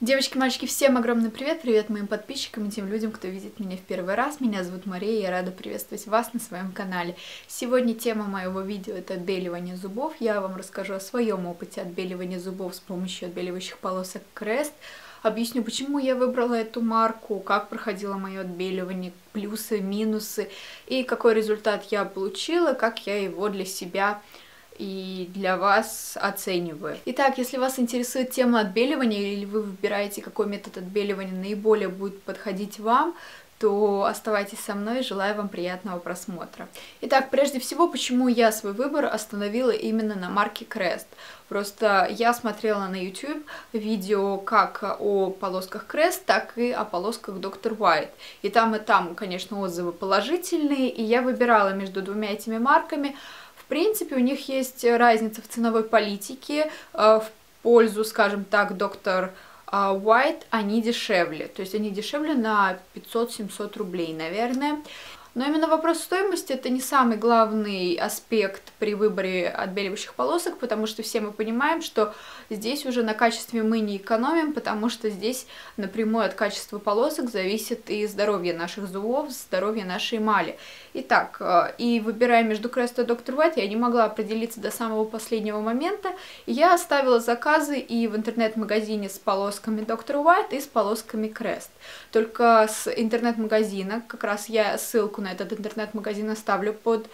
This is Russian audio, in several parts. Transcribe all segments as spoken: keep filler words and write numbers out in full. Девочки, мальчики, всем огромный привет! Привет моим подписчикам и тем людям, кто видит меня в первый раз. Меня зовут Мария, я рада приветствовать вас на своем канале. Сегодня тема моего видео — это отбеливание зубов. Я вам расскажу о своем опыте отбеливания зубов с помощью отбеливающих полосок Crest. Объясню, почему я выбрала эту марку, как проходило мое отбеливание, плюсы, минусы, и какой результат я получила, как я его для себя и для вас оцениваю. Итак, если вас интересует тема отбеливания или вы выбираете, какой метод отбеливания наиболее будет подходить вам, то оставайтесь со мной, желаю вам приятного просмотра. Итак, прежде всего, почему я свой выбор остановила именно на марке Crest. Просто я смотрела на YouTube видео как о полосках Crest, так и о полосках доктор White. И там, и там, конечно, отзывы положительные, и я выбирала между двумя этими марками. В принципе, у них есть разница в ценовой политике, в пользу, скажем так, доктор White они дешевле, то есть они дешевле на пятьсот-семьсот рублей, наверное. Но именно вопрос стоимости — это не самый главный аспект при выборе отбеливающих полосок, потому что все мы понимаем, что здесь уже на качестве мы не экономим, потому что здесь напрямую от качества полосок зависит и здоровье наших зубов, здоровье нашей эмали. Итак, и выбирая между Crest и доктор White, я не могла определиться до самого последнего момента. Я оставила заказы и в интернет-магазине с полосками доктор White, и с полосками Crest. Только с интернет-магазина, как раз я ссылку на этот интернет-магазин оставлю под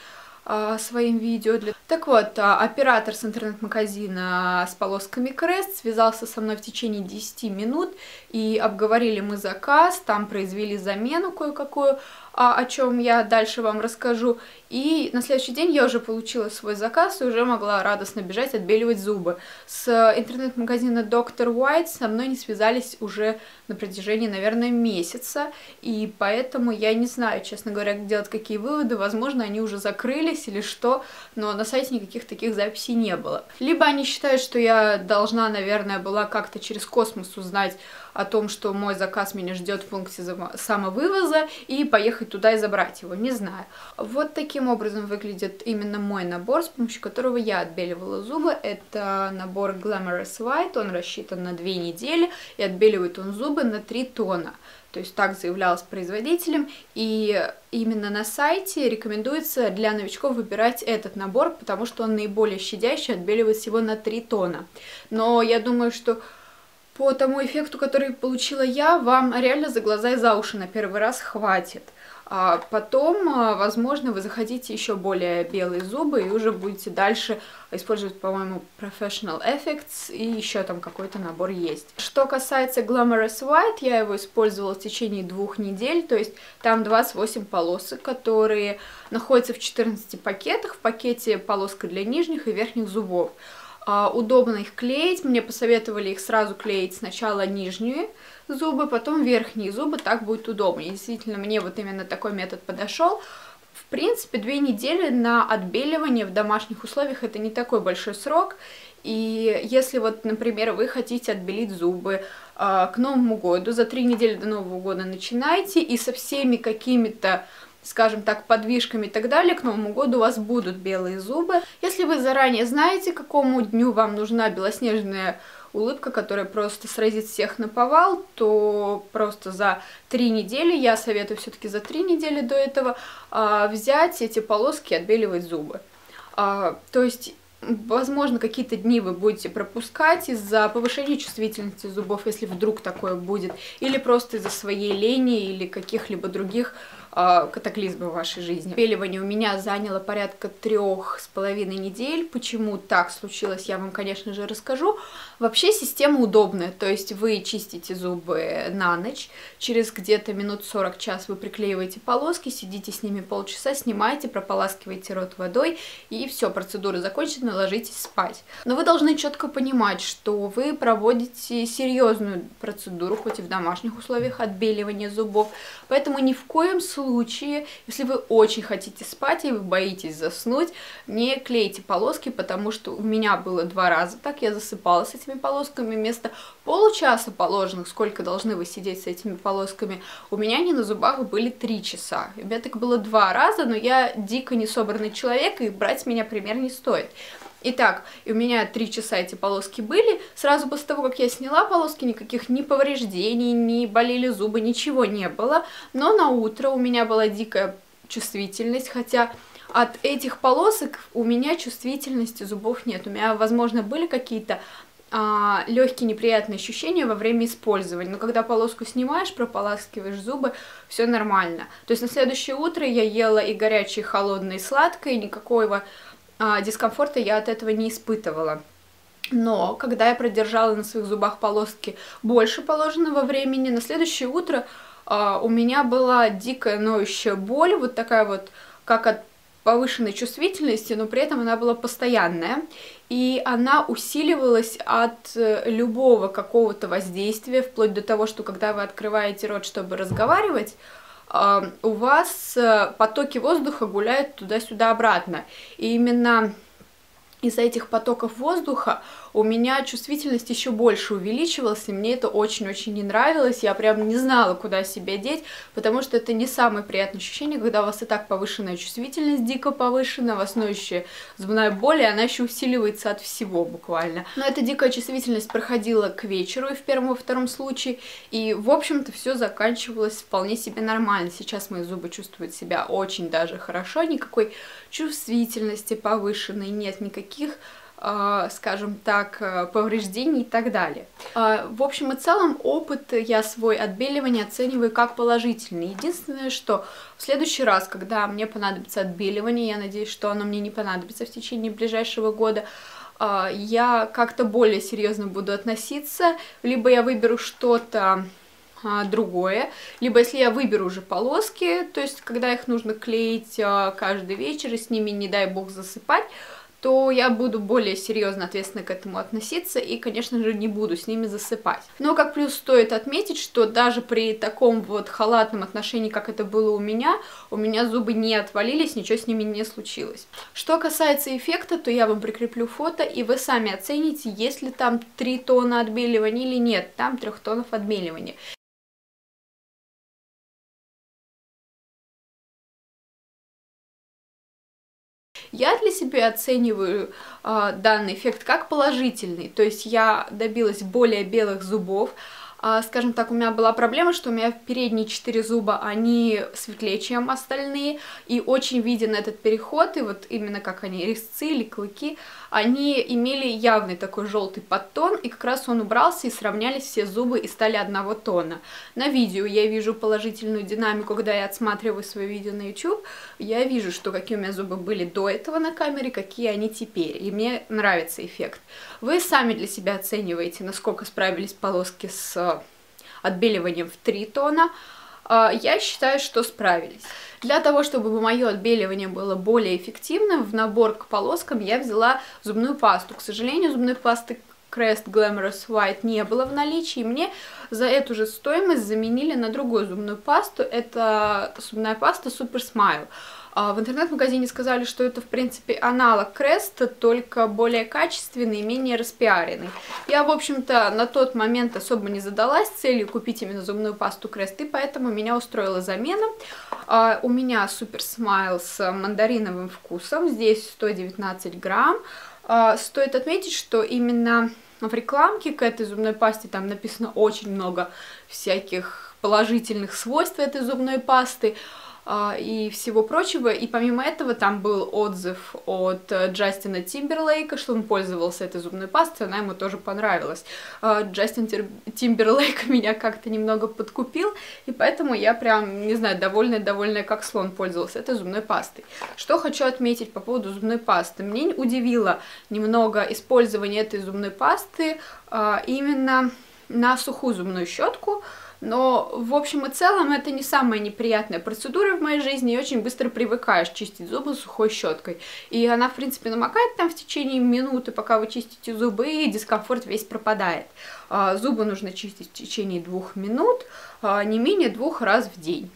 э, своим видео. Для... Так вот, оператор с интернет-магазина с полосками Crest связался со мной в течение десяти минут, и обговорили мы заказ, там произвели замену кое-какую, о чем я дальше вам расскажу. И на следующий день я уже получила свой заказ и уже могла радостно бежать отбеливать зубы. С интернет-магазина доктор White со мной не связались уже на протяжении, наверное, месяца, и поэтому я не знаю, честно говоря, делать какие выводы. Возможно, они уже закрылись или что, но на сайте никаких таких записей не было. Либо они считают, что я должна, наверное, была как-то через космос узнать о том, что мой заказ меня ждет в пункте самовывоза, и поехать туда и забрать его, не знаю. Вот таким образом выглядит именно мой набор, с помощью которого я отбеливала зубы. Это набор Glamorous White, он рассчитан на две недели, и отбеливает он зубы на три тона. То есть так заявлялось производителем, и именно на сайте рекомендуется для новичков выбирать этот набор, потому что он наиболее щадящий, отбеливает всего на три тона. Но я думаю, что по тому эффекту, который получила я, вам реально за глаза и за уши на первый раз хватит. А потом, возможно, вы захотите еще более белые зубы и уже будете дальше использовать, по-моему, Professional Effects, и еще там какой-то набор есть. Что касается Glamorous White, я его использовала в течение двух недель, то есть там двадцать восемь полосок, которые находятся в четырнадцати пакетах, в пакете полоска для нижних и верхних зубов. Удобно их клеить, мне посоветовали их сразу клеить сначала нижние зубы, потом верхние зубы, так будет удобнее. Действительно, мне вот именно такой метод подошел. В принципе, две недели на отбеливание в домашних условиях — это не такой большой срок. И если вот, например, вы хотите отбелить зубы э, к Новому году, за три недели до Нового года начинайте, и со всеми какими-то, скажем так, подвижками и так далее, к Новому году у вас будут белые зубы. Если вы заранее знаете, к какому дню вам нужна белоснежная улыбка, которая просто сразит всех наповал, то просто за три недели, я советую все-таки за три недели до этого взять эти полоски и отбеливать зубы. То есть, возможно, какие-то дни вы будете пропускать из-за повышения чувствительности зубов, если вдруг такое будет, или просто из-за своей лени или каких-либо других катаклизмы в вашей жизни. Отбеливание у меня заняло порядка трех с половиной недель. Почему так случилось, я вам, конечно же, расскажу. Вообще система удобная, то есть вы чистите зубы на ночь, через где-то минут сорок, час вы приклеиваете полоски, сидите с ними полчаса, снимаете, прополаскиваете рот водой, и все, процедура закончена, ложитесь спать. Но вы должны четко понимать, что вы проводите серьезную процедуру, хоть и в домашних условиях, отбеливания зубов, поэтому ни в коем случае случае, если вы очень хотите спать и вы боитесь заснуть, не клейте полоски, потому что у меня было два раза так, я засыпала с этими полосками, вместо получаса положенных, сколько должны вы сидеть с этими полосками, у меня они на зубах были три часа. У меня так было два раза, но я дико несобранный человек, и брать меня пример не стоит. Итак, у меня три часа эти полоски были. Сразу после того, как я сняла полоски, никаких ни повреждений, ни болели зубы, ничего не было. Но на утро у меня была дикая чувствительность, хотя от этих полосок у меня чувствительности зубов нет. У меня, возможно, были какие-то а, легкие неприятные ощущения во время использования. Но когда полоску снимаешь, прополаскиваешь зубы, все нормально. То есть на следующее утро я ела и горячее, и холодное, и сладкое, и никакого а, дискомфорта я от этого не испытывала. Но когда я продержала на своих зубах полоски больше положенного времени, на следующее утро а, у меня была дикая ноющая боль, вот такая вот, как от повышенной чувствительности, но при этом она была постоянная, и она усиливалась от любого какого-то воздействия, вплоть до того, что когда вы открываете рот, чтобы разговаривать, у вас потоки воздуха гуляют туда-сюда обратно, и именно из-за этих потоков воздуха у меня чувствительность еще больше увеличивалась, и мне это очень-очень не нравилось, я прям не знала, куда себя деть, потому что это не самое приятное ощущение, когда у вас и так повышенная чувствительность, дико повышена, у вас ноющая зубная боль, и она еще усиливается от всего буквально. Но эта дикая чувствительность проходила к вечеру и в первом, и втором случае, и, в общем-то, все заканчивалось вполне себе нормально. Сейчас мои зубы чувствуют себя очень даже хорошо, никакой чувствительности повышенной нет, никаких скажем так, повреждений и так далее. В общем и целом, опыт я свой отбеливания оцениваю как положительный. Единственное, что в следующий раз, когда мне понадобится отбеливание, я надеюсь, что оно мне не понадобится в течение ближайшего года, я как-то более серьезно буду относиться, либо я выберу что-то другое, либо если я выберу уже полоски, то есть когда их нужно клеить каждый вечер и с ними, не дай бог, засыпать, то я буду более серьезно, ответственно к этому относиться и, конечно же, не буду с ними засыпать. Но как плюс стоит отметить, что даже при таком вот халатном отношении, как это было у меня, у меня зубы не отвалились, ничего с ними не случилось. Что касается эффекта, то я вам прикреплю фото, и вы сами оцените, есть ли там три тона отбеливания или нет, там трёх тонов отбеливания. Я для себя оцениваю э, данный эффект как положительный, то есть я добилась более белых зубов. Э, скажем так, у меня была проблема, что у меня передние четыре зуба, они светлее, чем остальные, и очень виден этот переход, и вот именно как они, резцы или клыки, они имели явный такой желтый подтон, и как раз он убрался, и сравнялись все зубы, и стали одного тона. На видео я вижу положительную динамику, когда я отсматриваю свое видео на YouTube, я вижу, что какие у меня зубы были до этого на камере, какие они теперь, и мне нравится эффект. Вы сами для себя оцениваете, насколько справились полоски с отбеливанием в три тона. Я считаю, что справились. Для того, чтобы мое отбеливание было более эффективным, в набор к полоскам я взяла зубную пасту. К сожалению, зубной пасты Crest Glamorous White не было в наличии, и мне за эту же стоимость заменили на другую зубную пасту. Это зубная паста Super Smile. В интернет-магазине сказали, что это, в принципе, аналог Crest, только более качественный и менее распиаренный. Я, в общем-то, на тот момент особо не задалась целью купить именно зубную пасту Crest, и поэтому меня устроила замена. У меня Super Smile с мандариновым вкусом, здесь сто девятнадцать грамм. Стоит отметить, что именно в рекламке к этой зубной пасте там написано очень много всяких положительных свойств этой зубной пасты и всего прочего, и помимо этого там был отзыв от Джастина Тимберлейка, что он пользовался этой зубной пастой, она ему тоже понравилась. Джастин Тимберлейк меня как-то немного подкупил, и поэтому я прям, не знаю, довольная-довольная, как слон, пользовался этой зубной пастой. Что хочу отметить по поводу зубной пасты. Меня удивило немного использование этой зубной пасты именно на сухую зубную щетку, но в общем и целом это не самая неприятная процедура в моей жизни, и очень быстро привыкаешь чистить зубы сухой щеткой. И она, в принципе, намокает там в течение минуты, пока вы чистите зубы, и дискомфорт весь пропадает. Зубы нужно чистить в течение двух минут, не менее двух раз в день.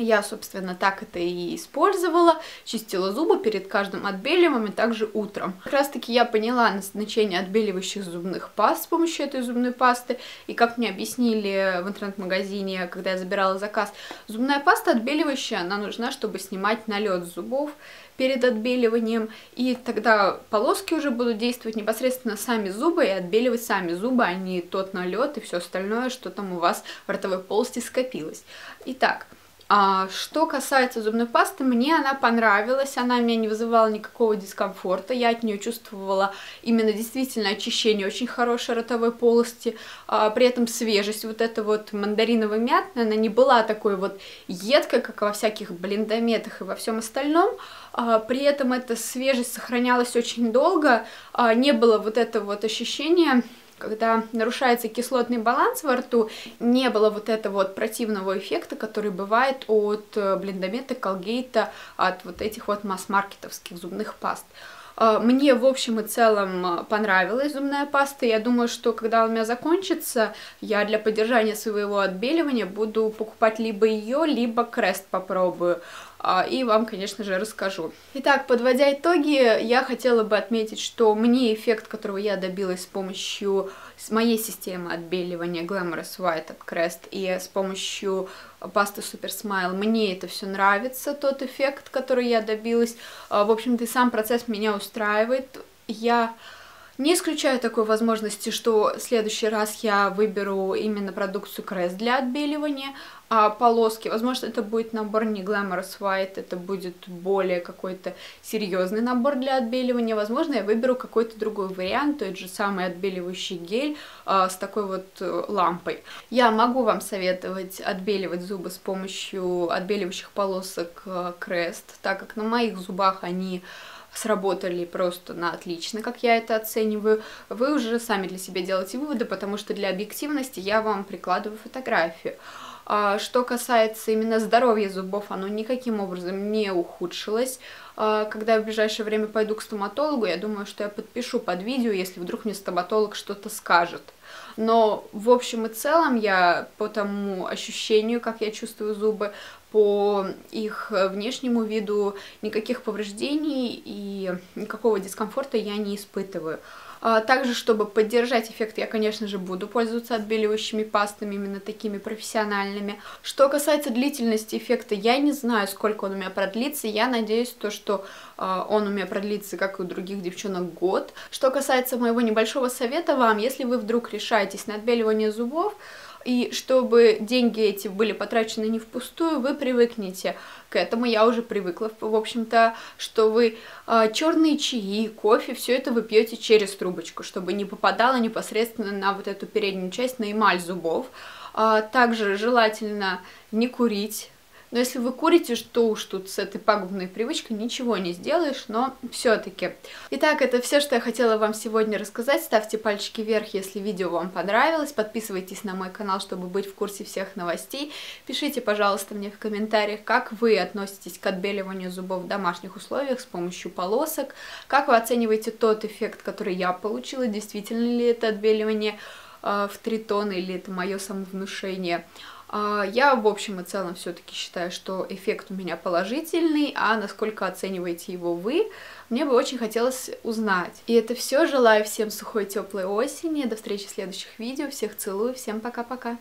Я, собственно, так это и использовала, чистила зубы перед каждым отбеливанием и также утром. Как раз таки я поняла назначение отбеливающих зубных паст с помощью этой зубной пасты. И как мне объяснили в интернет-магазине, когда я забирала заказ, зубная паста отбеливающая, она нужна, чтобы снимать налет с зубов перед отбеливанием. И тогда полоски уже будут действовать непосредственно сами зубы и отбеливать сами зубы, а не тот налет и все остальное, что там у вас в ротовой полости скопилось. Итак... А, что касается зубной пасты, мне она понравилась, она меня не вызывала никакого дискомфорта, я от нее чувствовала именно действительно очищение очень хорошей ротовой полости, а, при этом свежесть, вот эта вот мандариново-мятная, она не была такой вот едкой, как во всяких блендометах и во всем остальном, а, при этом эта свежесть сохранялась очень долго, а, не было вот этого вот ощущения... Когда нарушается кислотный баланс во рту, не было вот этого вот противного эффекта, который бывает от блендомета, колгейта, от вот этих вот масс-маркетовских зубных паст. Мне в общем и целом понравилась зубная паста. Я думаю, что когда у меня закончится, я для поддержания своего отбеливания буду покупать либо ее, либо Крест попробую. И вам, конечно же, расскажу. Итак, подводя итоги, я хотела бы отметить, что мне эффект, которого я добилась с помощью моей системы отбеливания Glamorous White от Crest и с помощью пасты Super Smile, мне это все нравится, тот эффект, который я добилась. В общем-то, и сам процесс меня устраивает. Я... Не исключаю такой возможности, что в следующий раз я выберу именно продукцию Crest для отбеливания, а полоски, возможно, это будет набор не Glamorous White, это будет более какой-то серьезный набор для отбеливания, возможно, я выберу какой-то другой вариант, тот же самый отбеливающий гель а, с такой вот лампой. Я могу вам советовать отбеливать зубы с помощью отбеливающих полосок Crest, так как на моих зубах они... сработали просто на отлично, как я это оцениваю. Вы уже сами для себя делаете выводы, потому что для объективности я вам прикладываю фотографию. Что касается именно здоровья зубов, оно никаким образом не ухудшилось. Когда я в ближайшее время пойду к стоматологу, я думаю, что я подпишу под видео, если вдруг мне стоматолог что-то скажет. Но в общем и целом я по тому ощущению, как я чувствую зубы, по их внешнему виду никаких повреждений и никакого дискомфорта я не испытываю. Также, чтобы поддержать эффект, я, конечно же, буду пользоваться отбеливающими пастами, именно такими профессиональными. Что касается длительности эффекта, я не знаю, сколько он у меня продлится. Я надеюсь, то, что он у меня продлится, как и у других девчонок, год. Что касается моего небольшого совета вам, если вы вдруг решаетесь на отбеливание зубов, и чтобы деньги эти были потрачены не впустую, вы привыкнете к этому. Я уже привыкла, в общем-то, что вы э, черные чаи, кофе, все это вы пьете через трубочку, чтобы не попадало непосредственно на вот эту переднюю часть, на эмаль зубов. Э, также желательно не курить. Но если вы курите, что уж тут с этой пагубной привычкой ничего не сделаешь, но все-таки. Итак, это все, что я хотела вам сегодня рассказать. Ставьте пальчики вверх, если видео вам понравилось. Подписывайтесь на мой канал, чтобы быть в курсе всех новостей. Пишите, пожалуйста, мне в комментариях, как вы относитесь к отбеливанию зубов в домашних условиях с помощью полосок. Как вы оцениваете тот эффект, который я получила, действительно ли это отбеливание э, в три тона или это мое самовнушение. Я в общем и целом все-таки считаю, что эффект у меня положительный, а насколько оцениваете его вы, мне бы очень хотелось узнать. И это все. Желаю всем сухой, теплой осени. До встречи в следующих видео. Всех целую. Всем пока-пока.